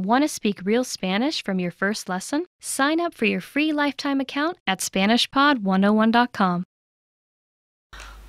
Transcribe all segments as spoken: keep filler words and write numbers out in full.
Want to speak real Spanish from your first lesson? Sign up for your free lifetime account at Spanish Pod one oh one dot com.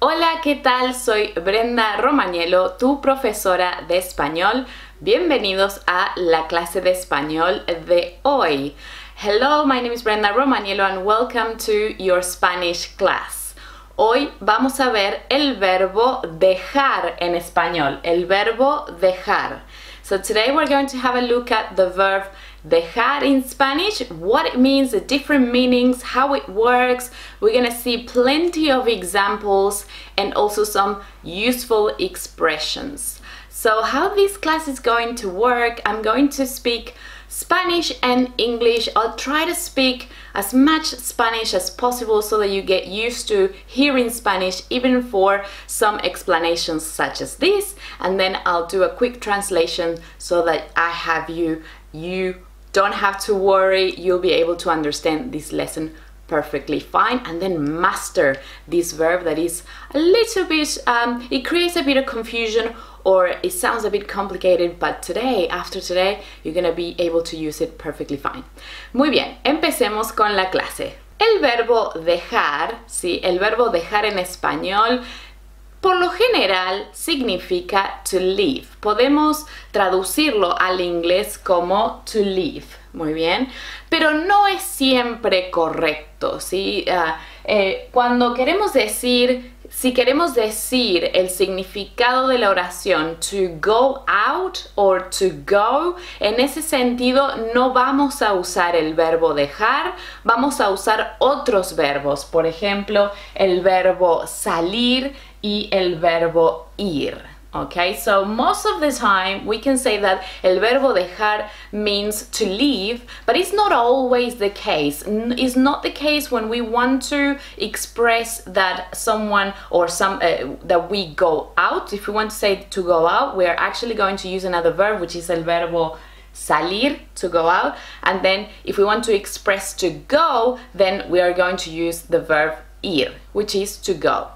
Hola, ¿qué tal? Soy Brenda Romaniello, tu profesora de español. Bienvenidos a la clase de español de hoy. Hello, my name is Brenda Romaniello and welcome to your Spanish class. Hoy vamos a ver el verbo dejar en español, el verbo dejar. So today we're going to have a look at the verb dejar in Spanish, what it means, the different meanings, how it works. We're going to see plenty of examples and also some useful expressions. So how this class is going to work, I'm going to speak Spanish and English. I'll try to speak as much Spanish as possible so that you get used to hearing Spanish, even for some explanations such as this, and then I'll do a quick translation so that I have you you don't have to worry. You'll be able to understand this lesson perfectly fine and then master this verb that is a little bit um, it creates a bit of confusion, or it sounds a bit complicated, but today, after today, you're gonna be able to use it perfectly fine. Muy bien, empecemos con la clase. El verbo dejar, sí, el verbo dejar en español, por lo general significa to leave. Podemos traducirlo al inglés como to leave, muy bien, pero no es siempre correcto, ¿sí? Uh, eh, cuando queremos decir Si queremos decir el significado de la oración to go out or to go, en ese sentido no vamos a usar el verbo dejar, vamos a usar otros verbos, por ejemplo, el verbo salir y el verbo ir. Okay, so most of the time we can say that el verbo dejar means to leave, but it's not always the case. It's not the case when we want to express that someone or some uh, that we go out. If we want to say to go out, we are actually going to use another verb, which is el verbo salir, to go out, and then if we want to express to go, then we are going to use the verb ir, which is to go.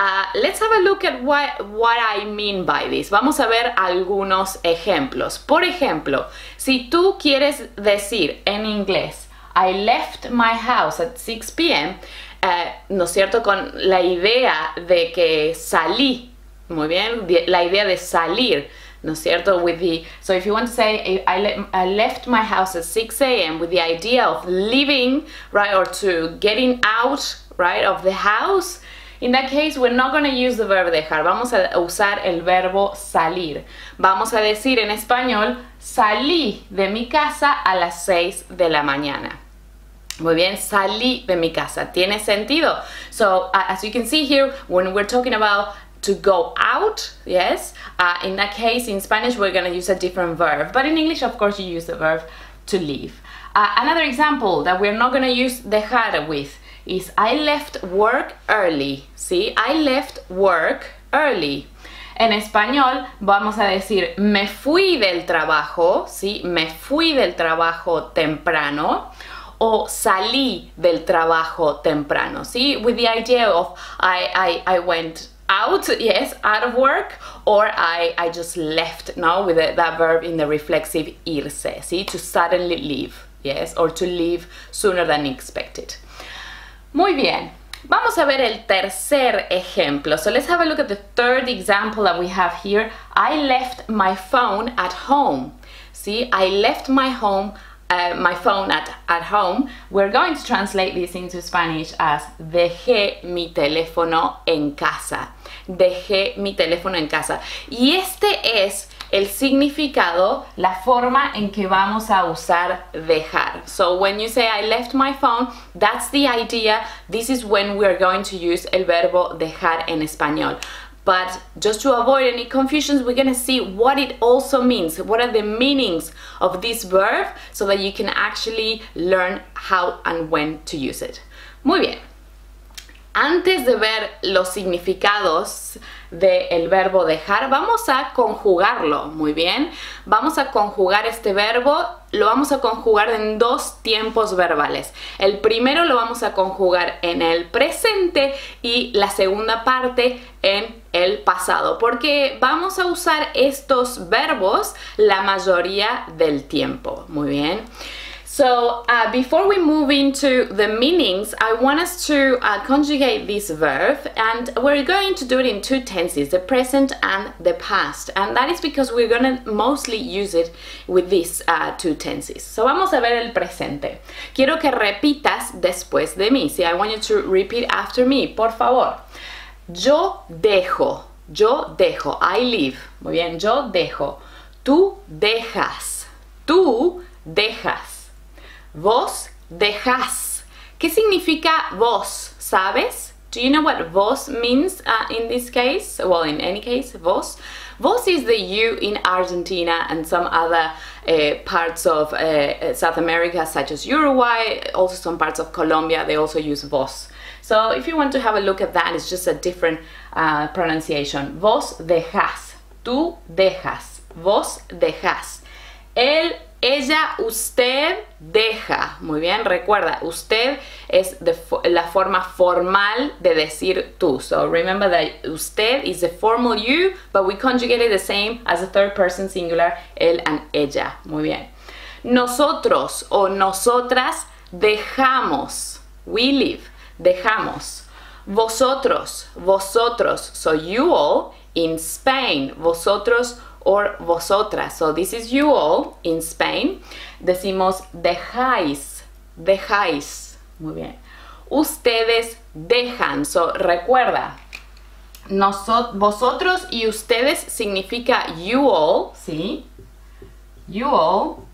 Uh, let's have a look at what, what I mean by this. Vamos a ver algunos ejemplos. Por ejemplo, si tú quieres decir en inglés, I left my house at six p m, uh, ¿no es cierto? Con la idea de que salí, muy bien, la idea de salir, ¿no es cierto? With the, so if you want to say I, le I left my house at six a m with the idea of leaving, right, or to getting out, right, of the house, in that case, we're not going to use the verb dejar. Vamos a usar el verbo salir. Vamos a decir en español, salí de mi casa a las seis de la mañana. Muy bien, salí de mi casa. ¿Tiene sentido? So, uh, as you can see here, when we're talking about to go out, yes, uh, in that case, in Spanish, we're going to use a different verb. But in English, of course, you use the verb to leave. Uh, another example that we're not going to use dejar with is I left work early. ¿Sí? I left work early. En español vamos a decir me fui del trabajo, ¿sí? Me fui del trabajo temprano, o salí del trabajo temprano, ¿sí? With the idea of I, I, I went out, yes, out of work, or I, I just left, no? With the, that verb in the reflexive irse, ¿sí? To suddenly leave, yes, or to leave sooner than expected. Muy bien, vamos a ver el tercer ejemplo. So let's have a look at the third example that we have here. I left my phone at home. See, I left my home, uh, my phone at, at home. We're going to translate this into Spanish as dejé mi teléfono en casa. Dejé mi teléfono en casa. Y este es el significado, la forma en que vamos a usar dejar. So when you say I left my phone, that's the idea. This is when we're going to use el verbo dejar en español. But just to avoid any confusions, we're going to see what it also means. What are the meanings of this verb so that you can actually learn how and when to use it. Muy bien. Antes de ver los significados del verbo dejar, vamos a conjugarlo, muy bien. Vamos a conjugar este verbo, lo vamos a conjugar en dos tiempos verbales. El primero lo vamos a conjugar en el presente y la segunda parte en el pasado, porque vamos a usar estos verbos la mayoría del tiempo. Muy bien. So, uh, before we move into the meanings, I want us to uh, conjugate this verb, and we're going to do it in two tenses, the present and the past. And that is because we're going to mostly use it with these uh, two tenses. So, vamos a ver el presente. Quiero que repitas después de mí. See, I want you to repeat after me, por favor. Yo dejo. Yo dejo. I leave. Muy bien. Yo dejo. Tú dejas. Tú dejas. Vos dejas. ¿Qué significa vos? ¿Sabes? Do you know what vos means uh, in this case? Well, in any case, vos. Vos is the you in Argentina and some other uh, parts of uh, South America, such as Uruguay, also some parts of Colombia, they also use vos. So if you want to have a look at that, it's just a different uh, pronunciation. Vos dejas. Tú dejas. Vos dejas. El Ella, usted deja. Muy bien, recuerda, usted es the, la forma formal de decir tú. So remember that usted is the formal you, but we conjugate it the same as the third person singular, él and ella. Muy bien. Nosotros o nosotras dejamos. We leave. Dejamos. Vosotros, vosotros. So you all in Spain. Vosotros or vosotras. So this is you all in Spain. Decimos dejáis, dejáis. Muy bien. Ustedes dejan. So recuerda, nosot- vosotros y ustedes significa you all, ¿sí? You all.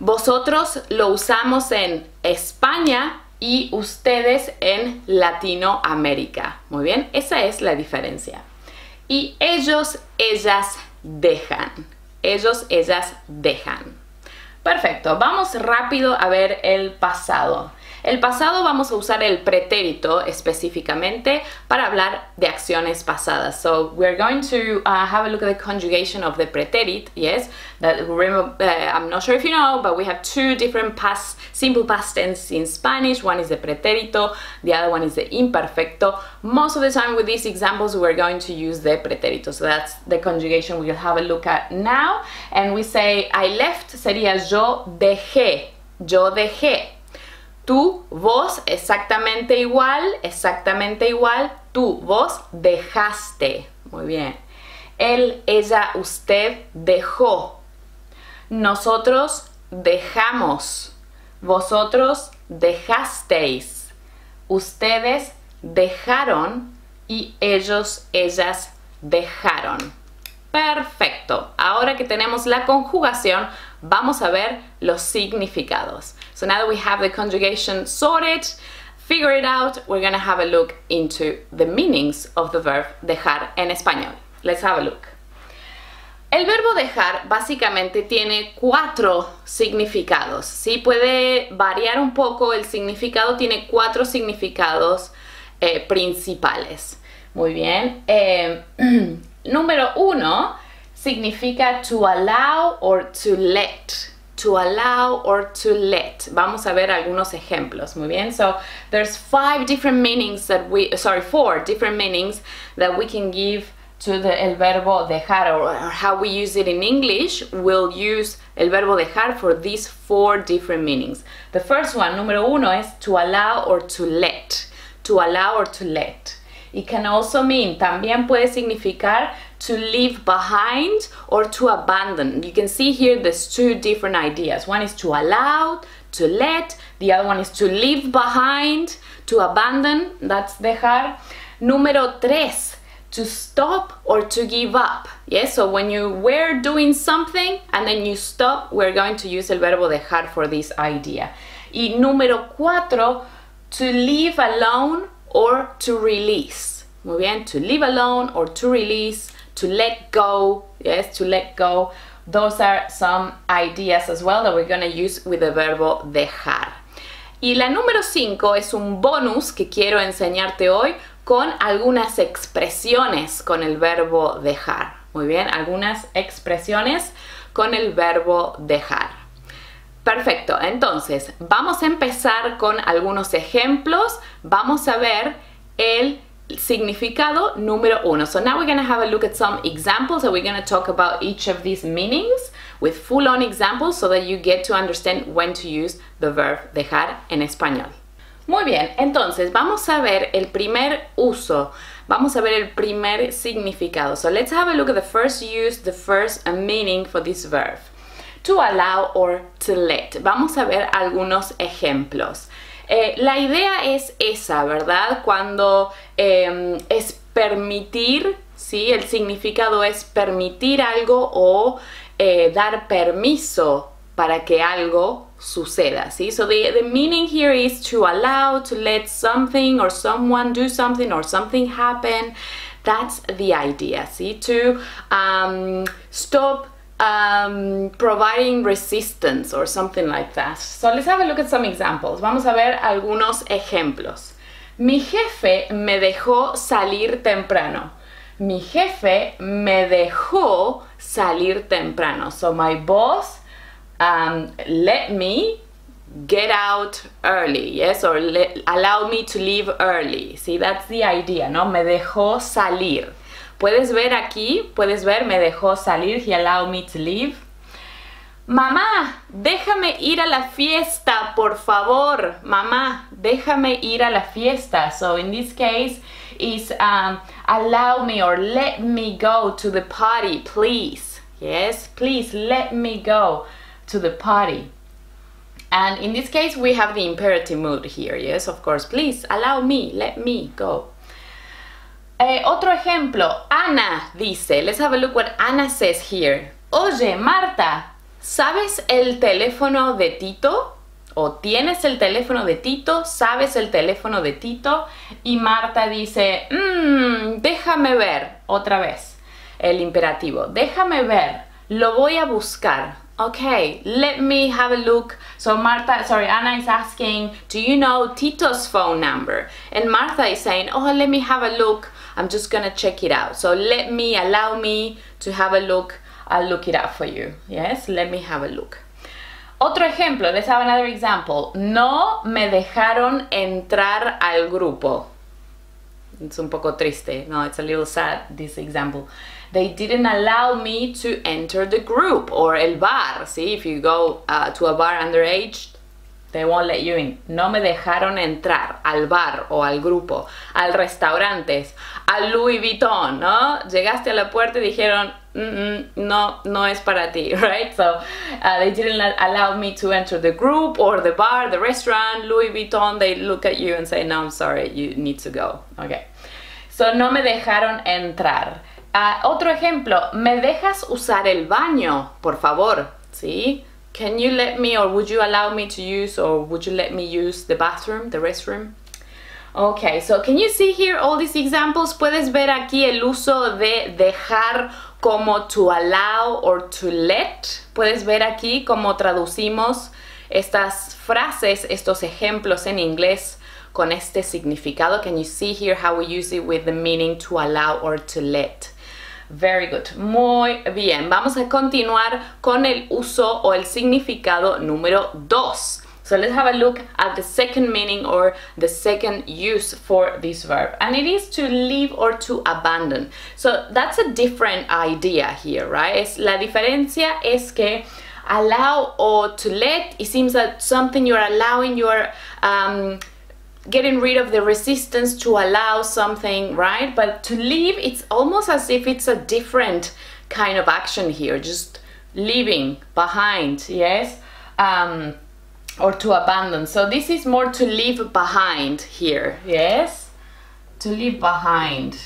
Vosotros lo usamos en España y ustedes en Latinoamérica. Muy bien. Esa es la diferencia. Y ellos, ellas dejan. Ellos, ellas dejan. Perfecto. Vamos rápido a ver el pasado. El pasado vamos a usar el pretérito específicamente para hablar de acciones pasadas. So we're going to uh, have a look at the conjugation of the preterit. Yes, that remember, uh, I'm not sure if you know, but we have two different past, simple past tenses in Spanish. One is the pretérito, the other one is the imperfecto. Most of the time with these examples, we're going to use the pretérito. So that's the conjugation we'll have a look at now. And we say, I left, sería yo dejé, yo dejé. Tú, vos, exactamente igual, exactamente igual. Tú, vos, dejaste. Muy bien. Él, ella, usted, dejó. Nosotros, dejamos. Vosotros, dejasteis. Ustedes, dejaron. Y ellos, ellas, dejaron. Perfecto. Ahora que tenemos la conjugación, vamos a ver los significados. So now that we have the conjugation sorted, figure it out, we're going to have a look into the meanings of the verb dejar en español. Let's have a look. El verbo dejar básicamente tiene cuatro significados. Sí, puede variar un poco el significado, tiene cuatro significados eh, principales. Muy bien. Eh, Número uno significa to allow or to let. To allow or to let. Vamos a ver algunos ejemplos. Muy bien. So there's five different meanings that we, sorry, four different meanings that we can give to the el verbo dejar, or, or how we use it in English. We'll use el verbo dejar for these four different meanings. The first one, número uno, is to allow or to let. To allow or to let. It can also mean, también puede significar to leave behind or to abandon. You can see here there's two different ideas. One is to allow, to let. The other one is to leave behind, to abandon. That's dejar. Número tres, to stop or to give up. Yes, so when you were doing something and then you stop, we're going to use el verbo dejar for this idea. Y número cuatro, to leave alone or to release. Muy bien, to leave alone or to release, to let go, yes, to let go. Those are some ideas as well that we're going to use with the verbo dejar. Y la número cinco es un bonus que quiero enseñarte hoy con algunas expresiones con el verbo dejar. Muy bien, algunas expresiones con el verbo dejar. Perfecto, entonces vamos a empezar con algunos ejemplos. Vamos a ver el significado número uno. So now we're going to have a look at some examples, and we're going to talk about each of these meanings with full-on examples so that you get to understand when to use the verb dejar en español. Muy bien, entonces vamos a ver el primer uso, vamos a ver el primer significado. So let's have a look at the first use, the first meaning for this verb. To allow or to let. Vamos a ver algunos ejemplos. Eh, la idea es esa, ¿verdad? Cuando eh, es permitir, ¿sí? El significado es permitir algo o eh, dar permiso para que algo suceda, ¿sí? So the, the meaning here is to allow, to let something or someone do something or something happen. That's the idea, ¿sí? To um, stop um, providing resistance or something like that. So let's have a look at some examples. Vamos a ver algunos ejemplos. Mi jefe me dejó salir temprano. Mi jefe me dejó salir temprano. So my boss Um, let me get out early, yes, or let, allow me to leave early. See, that's the idea, ¿no? Me dejó salir. Puedes ver aquí, puedes ver, me dejó salir, he allowed me to leave. Mamá, déjame ir a la fiesta, por favor. Mamá, déjame ir a la fiesta. So in this case, it's um, allow me or let me go to the party, please. Yes, please let me go to the party. And in this case we have the imperative mood here, yes, of course, please allow me, let me go. Eh, otro ejemplo, Ana dice, let's have a look what Ana says here. Oye, Marta, ¿sabes el teléfono de Tito? O ¿tienes el teléfono de Tito? ¿Sabes el teléfono de Tito? Y Marta dice, mmm, déjame ver, otra vez, el imperativo, déjame ver, lo voy a buscar. Okay, let me have a look. So Marta, sorry, Ana is asking, do you know Tito's phone number? And Marta is saying, oh, let me have a look. I'm just gonna check it out. So let me, allow me to have a look. I'll look it up for you. Yes, let me have a look. Otro ejemplo, let's have another example. No me dejaron entrar al grupo. It's un poco triste. No, it's a little sad, this example. They didn't allow me to enter the group or el bar. See, if you go uh, to a bar underage, they won't let you in. No me dejaron entrar al bar o al grupo, al restaurantes, al Louis Vuitton, ¿no? Llegaste a la puerta y dijeron, mm-mm, no, no es para ti, right? So uh, they didn't allow me to enter the group or the bar, the restaurant, Louis Vuitton. They look at you and say, no, I'm sorry, you need to go. Okay. So no me dejaron entrar. Uh, otro ejemplo, ¿me dejas usar el baño, por favor? ¿Sí? Can you let me, or would you allow me to use, or would you let me use the bathroom, the restroom? Okay, so can you see here all these examples? Puedes ver aquí el uso de dejar como to allow or to let. Puedes ver aquí cómo traducimos estas frases, estos ejemplos en inglés con este significado. Can you see here how we use it with the meaning to allow or to let? Very good. Muy bien. Vamos a continuar con el uso o el significado número dos. So let's have a look at the second meaning or the second use for this verb. And it is to leave or to abandon. So that's a different idea here, right? La diferencia es que allow or to let, it seems that something you're allowing, you're um, getting rid of the resistance to allow something, right? But to leave, it's almost as if it's a different kind of action here, just leaving behind, yes? Um, or to abandon. So this is more to leave behind here, yes? To leave behind.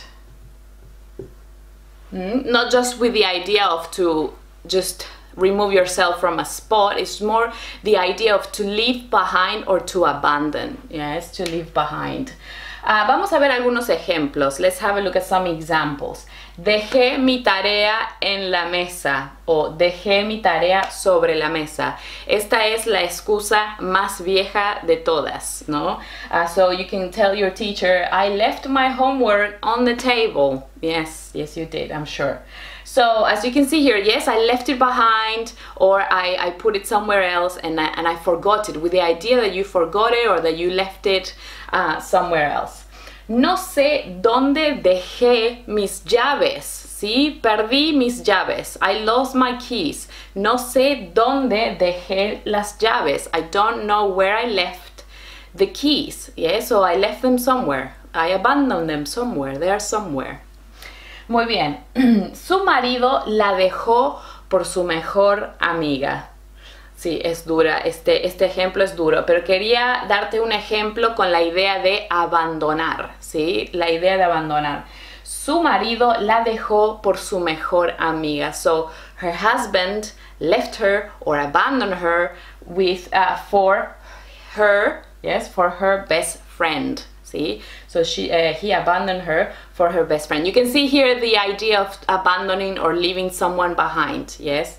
Mm? Not just with the idea of to just remove yourself from a spot, it's more the idea of to leave behind or to abandon. Yes, to leave behind. Uh, vamos a ver algunos ejemplos. Let's have a look at some examples. Dejé mi tarea en la mesa o dejé mi tarea sobre la mesa. Esta es la excusa más vieja de todas, ¿no? Uh, so you can tell your teacher, I left my homework on the table. Yes, yes you did, I'm sure. So as you can see here, yes, I left it behind or I, I put it somewhere else and I, and I forgot it, with the idea that you forgot it or that you left it uh, somewhere else. No sé dónde dejé mis llaves, ¿sí? Perdí mis llaves. I lost my keys. No sé dónde dejé las llaves. I don't know where I left the keys. Yeah, so I left them somewhere. I abandoned them somewhere. They are somewhere. Muy bien. Su marido la dejó por su mejor amiga. Sí, es dura, este, este ejemplo es duro, pero quería darte un ejemplo con la idea de abandonar, ¿sí? La idea de abandonar. Su marido la dejó por su mejor amiga. So, her husband left her or abandoned her with, uh, for her, yes, for her best friend, ¿sí? So, she, uh, he abandoned her for her best friend. You can see here the idea of abandoning or leaving someone behind, yes?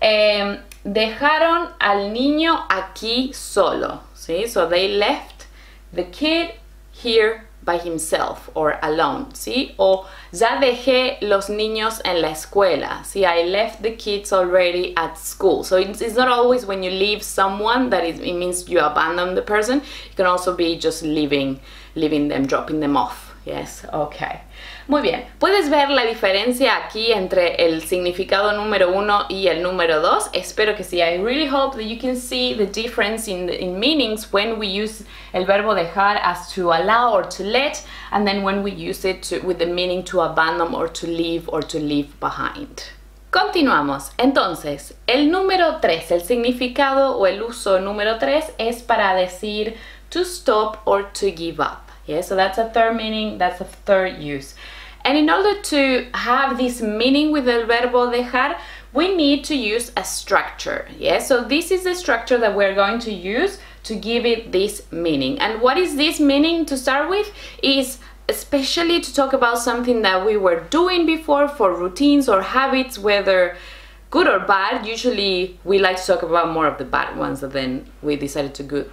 Um, Dejaron al niño aquí solo, ¿sí? So they left the kid here by himself or alone, ¿sí? O ya dejé los niños en la escuela, ¿sí? I left the kids already at school. So it's, it's not always when you leave someone that it, it means you abandon the person. It can also be just leaving, leaving them, dropping them off. Yes, okay. Muy bien. Puedes ver la diferencia aquí entre el significado número uno y el número dos. Espero que sí. I really hope that you can see the difference in, the, in meanings when we use el verbo dejar as to allow or to let, and then when we use it to, with the meaning to abandon or to leave or to leave behind. Continuamos. Entonces, el número tres, el significado o el uso número tres es para decir to stop or to give up. Yeah, so that's a third meaning, that's a third use. And in order to have this meaning with el verbo dejar, we need to use a structure. Yeah, so this is the structure that we're going to use to give it this meaning. And what is this meaning to start with? Is especially to talk about something that we were doing before for routines or habits, whether good or bad. Usually we like to talk about more of the bad ones than we decided to go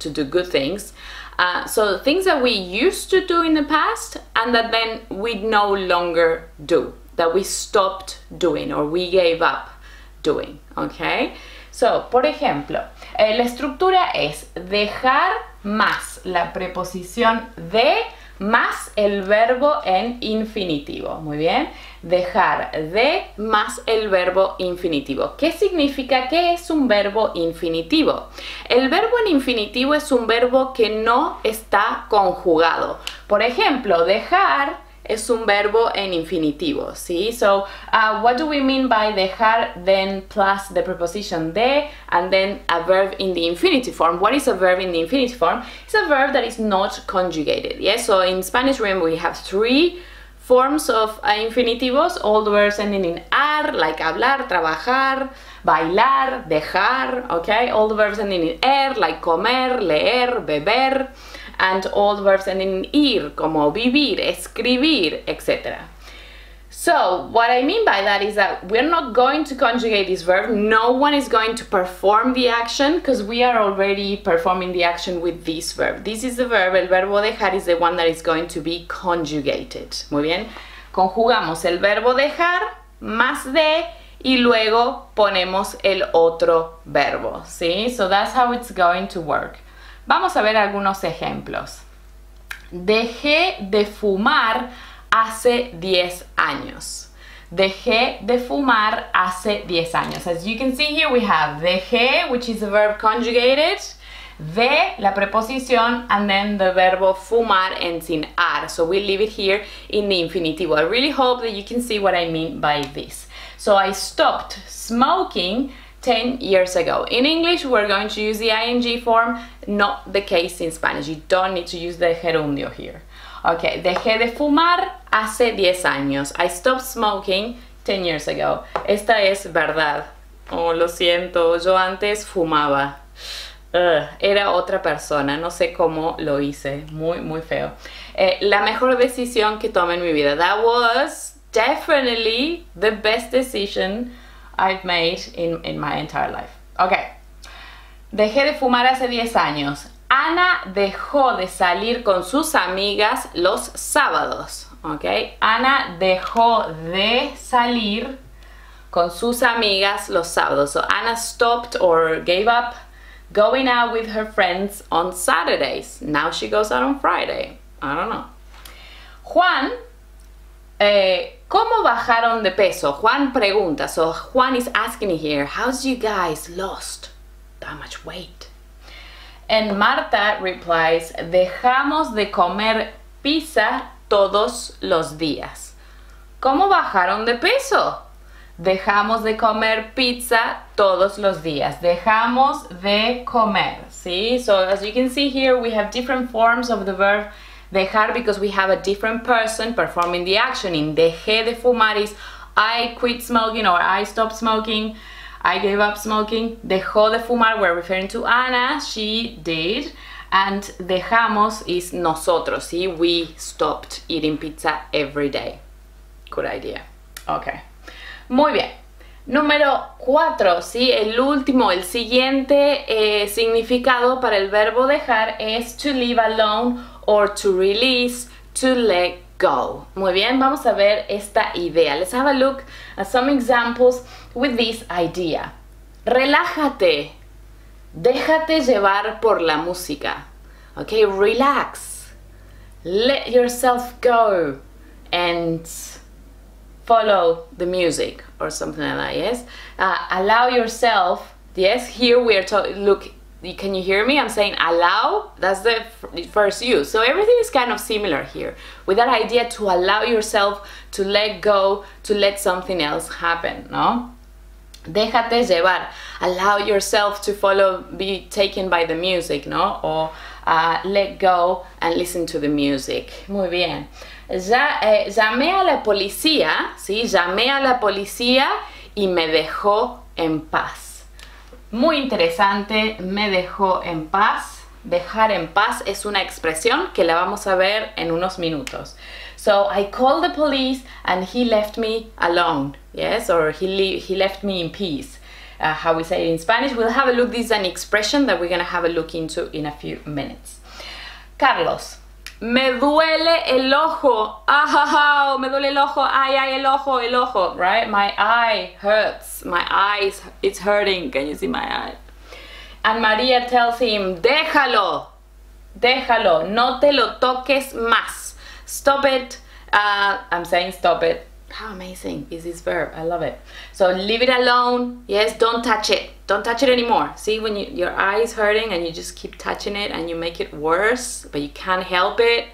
to do good things. Uh, so things that we used to do in the past and that then we no longer do, that we stopped doing or we gave up doing, okay? So, por ejemplo, eh, la estructura es dejar más la preposición de más el verbo en infinitivo, muy bien. Dejar de más el verbo infinitivo. ¿Qué significa? ¿Qué es un verbo infinitivo? El verbo en infinitivo es un verbo que no está conjugado. Por ejemplo, dejar es un verbo en infinitivo, ¿sí? So, uh, what do we mean by dejar, then plus the preposition de, and then a verb in the infinitive form? What is a verb in the infinitive form? It's a verb that is not conjugated, yes? So, in Spanish, remember, we have three forms of uh, infinitivos, all the verbs ending in ar, like hablar, trabajar, bailar, dejar, okay? All the verbs ending in er, like comer, leer, beber, and all the verbs ending in ir, como vivir, escribir, et cetera. So, what I mean by that is that we're not going to conjugate this verb. No one is going to perform the action because we are already performing the action with this verb. This is the verb, el verbo dejar is the one that is going to be conjugated. Muy bien. Conjugamos el verbo dejar más de y luego ponemos el otro verbo, ¿sí? So that's how it's going to work. Vamos a ver algunos ejemplos. Dejé de fumar hace diez años. Dejé de fumar hace diez años. As you can see here we have dejé, which is the verb conjugated, de, la preposición, and then the verbo fumar ends in ar. So we leave it here in the infinitivo. I really hope that you can see what I mean by this. So I stopped smoking ten years ago. In English, we're going to use the I N G form, not the case in Spanish. You don't need to use the gerundio here. Okay, dejé de fumar hace diez años. I stopped smoking ten years ago. Esta es verdad. Oh, lo siento, yo antes fumaba. Ugh, era otra persona, no sé cómo lo hice. Muy, muy feo. Eh, la mejor decisión que tomé en mi vida. That was definitely the best decision I've made in, in my entire life. Okay. Dejé de fumar hace diez años. Ana dejó de salir con sus amigas los sábados, ¿ok? Ana dejó de salir con sus amigas los sábados. So, Ana stopped or gave up going out with her friends on Saturdays. Now she goes out on Friday. I don't know. Juan, eh, ¿cómo bajaron de peso? Juan pregunta. So Juan is asking here, how's you guys lost that much weight? And Marta replies, dejamos de comer pizza todos los días. ¿Cómo bajaron de peso? Dejamos de comer pizza todos los días. Dejamos de comer. See? So as you can see here, we have different forms of the verb dejar because we have a different person performing the action. In dejé de fumar is I quit smoking or I stopped smoking. I gave up smoking. Dejó de fumar, we're referring to Ana, she did. And dejamos is nosotros, see? We stopped eating pizza every day. Good idea. Okay. Muy bien. Número cuatro, ¿sí? El último, el siguiente eh, significado para el verbo dejar es to leave alone or to release, to let go. Muy bien, vamos a ver esta idea. Let's have a look at some examples with this idea. Relájate. Déjate llevar por la música. Okay, relax. Let yourself go. And follow the music or something like that, yes? Uh, allow yourself, yes? Here we are talking, look, can you hear me? I'm saying allow, that's the first use. So everything is kind of similar here with that idea to allow yourself to let go, to let something else happen, no? Déjate llevar, allow yourself to follow, be taken by the music, no? Or uh, let go and listen to the music. Muy bien. Ya, eh, llamé a la policía, ¿sí? Llamé a la policía y me dejó en paz. Muy interesante, me dejó en paz. Dejar en paz es una expresión que la vamos a ver en unos minutos. So, I called the police and he left me alone, yes? Or he, le he left me in peace, uh, how we say it in Spanish. We'll have a look, this is an expression that we're going to have a look into in a few minutes. Carlos. Me duele el ojo, ah, me duele el ojo, ay, ay, el ojo, el ojo, right? My eye hurts, my eyes, it's hurting, can you see my eye? And Maria tells him, déjalo, déjalo, no te lo toques más, stop it, uh, I'm saying stop it, how amazing is this verb, I love it. So leave it alone, yes, don't touch it, don't touch it anymore. See, when you, your eye is hurting and you just keep touching it and you make it worse, but you can't help it,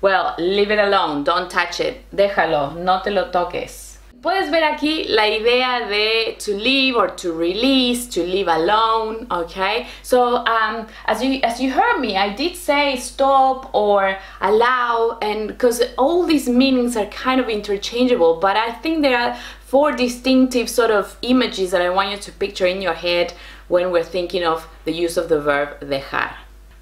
well, leave it alone, don't touch it, déjalo, no te lo toques. Puedes ver aquí la idea de to leave or to release, to leave alone, okay? So, um, as you as you heard me, I did say stop or allow, and because all these meanings are kind of interchangeable, but I think there are four distinctive sort of images that I want you to picture in your head when we're thinking of the use of the verb dejar.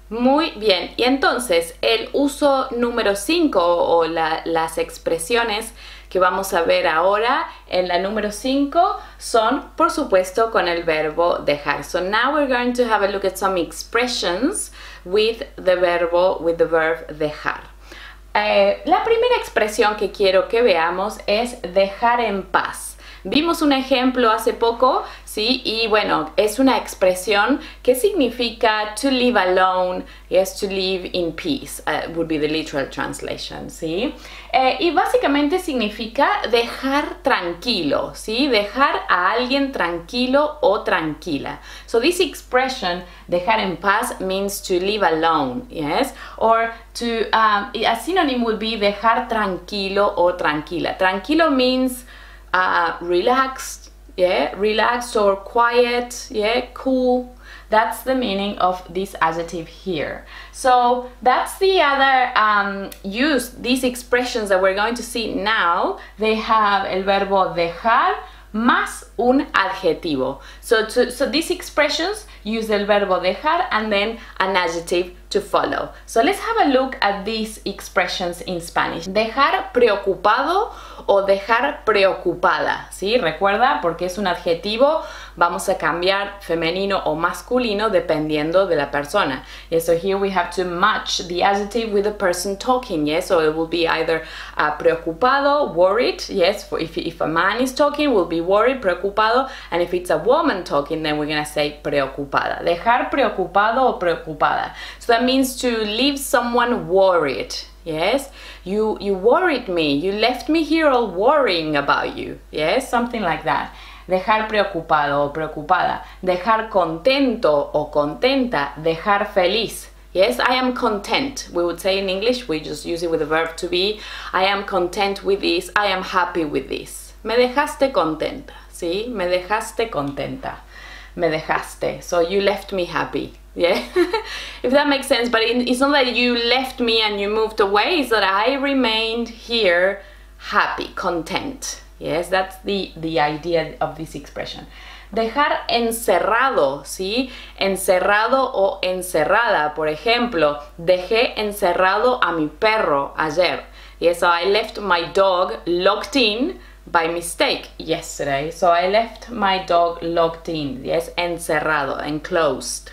Muy bien, y entonces el uso número cinco o la, las expresiones que vamos a ver ahora en la número cinco son, por supuesto, con el verbo dejar. So now we're going to have a look at some expressions with the verbo, with the verb dejar. Eh, la primera expresión que quiero que veamos es dejar en paz. Vimos un ejemplo hace poco, ¿sí? Y bueno, es una expresión que significa to leave alone, yes, to leave in peace, uh, would be the literal translation, ¿sí? Eh, y básicamente significa dejar tranquilo, ¿sí? Dejar a alguien tranquilo o tranquila. So this expression, dejar en paz, means to leave alone, yes? Or to, um, a synonym would be dejar tranquilo o tranquila. Tranquilo means Uh, relaxed, yeah, relaxed or quiet, yeah, cool. That's the meaning of this adjective here. So that's the other um, use, these expressions that we're going to see now, they have el verbo dejar más un adjetivo. So, to, so these expressions use el verbo dejar and then an adjective to follow. So let's have a look at these expressions in Spanish. Dejar preocupado o dejar preocupada, ¿sí? Recuerda, porque es un adjetivo, vamos a cambiar femenino o masculino dependiendo de la persona. Yes, so here we have to match the adjective with the person talking, yes? So it will be either uh, preocupado, worried, yes? For if, if a man is talking, will be worried, preocupado, preocupado. And if it's a woman talking, then we're gonna say preocupada. Dejar preocupado o preocupada. So that means to leave someone worried. Yes, you you worried me. You left me here all worrying about you. Yes, something like that. Dejar preocupado o preocupada. Dejar contento o contenta. Dejar feliz. Yes, I am content. We would say in English, we just use it with the verb to be. I am content with this. I am happy with this. Me dejaste contenta. ¿Sí? Me dejaste contenta. Me dejaste. So you left me happy. Yeah, if that makes sense. But it's not that you left me and you moved away. It's that I remained here happy, content. Yes, that's the, the idea of this expression. Dejar encerrado, ¿sí? Encerrado o encerrada. Por ejemplo, dejé encerrado a mi perro ayer. Yes, so I left my dog locked in by mistake yesterday. So I left my dog locked in. Yes, encerrado, enclosed.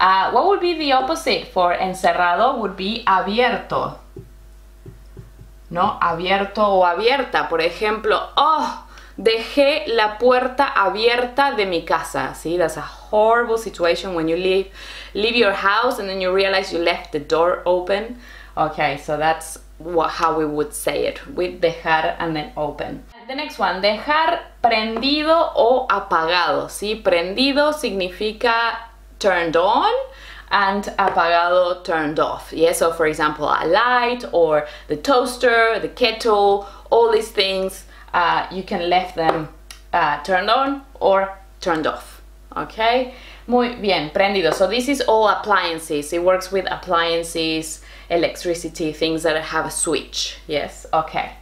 Uh, what would be the opposite for encerrado? Would be abierto. No, abierto o abierta. Por ejemplo, oh, dejé la puerta abierta de mi casa. See, that's a horrible situation when you leave, leave your house and then you realize you left the door open. Okay, so that's what, how we would say it, with dejar and then open. The next one, dejar prendido o apagado. See, prendido significa turned on, and apagado, turned off. Yeah, so for example, a light or the toaster, the kettle, all these things, uh, you can leave them uh, turned on or turned off. Okay, muy bien, prendido. So this is all appliances. It works with appliances, electricity, things that have a switch. Yes, okay.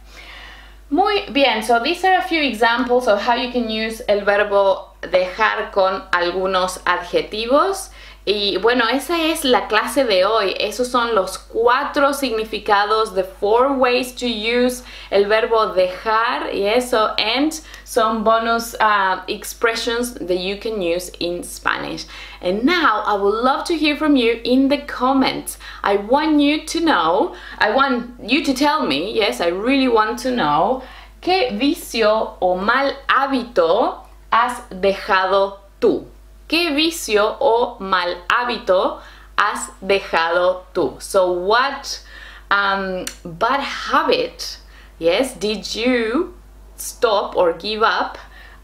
Muy bien, so these are a few examples of how you can use el verbo dejar con algunos adjetivos. Y bueno, esa es la clase de hoy. Esos son los cuatro significados, the four ways to use el verbo dejar, yes, so, and some bonus uh, expressions that you can use in Spanish. And now I would love to hear from you in the comments. I want you to know, I want you to tell me, yes, I really want to know, ¿qué vicio o mal hábito has dejado tú? ¿Qué vicio o mal hábito has dejado tú? So what um, bad habit, yes, did you stop or give up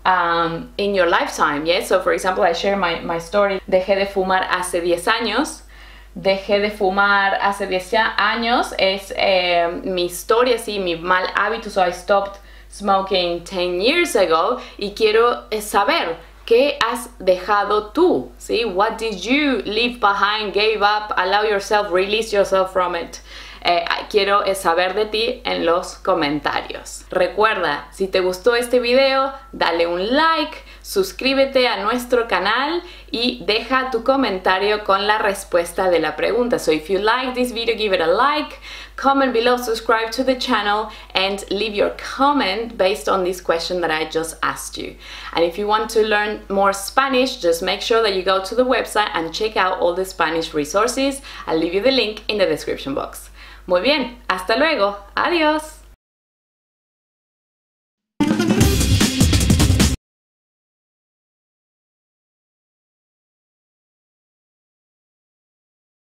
um, in your lifetime? Yes, so for example, I share my, my story. Dejé de fumar hace diez años. Dejé de fumar hace diez años. Es eh, mi historia, sí, mi mal hábito. So I stopped smoking ten years ago. Y quiero saber, ¿qué has dejado tú? ¿Sí? What did you leave behind, gave up, allow yourself, release yourself from it? Eh, quiero saber de ti en los comentarios. Recuerda, si te gustó este video, dale un like, suscríbete a nuestro canal y deja tu comentario con la respuesta de la pregunta. So if you like this video, give it a like, comment below, subscribe to the channel and leave your comment based on this question that I just asked you. And if you want to learn more Spanish, just make sure that you go to the website and check out all the Spanish resources. I'll leave you the link in the description box. Muy bien, hasta luego, adiós.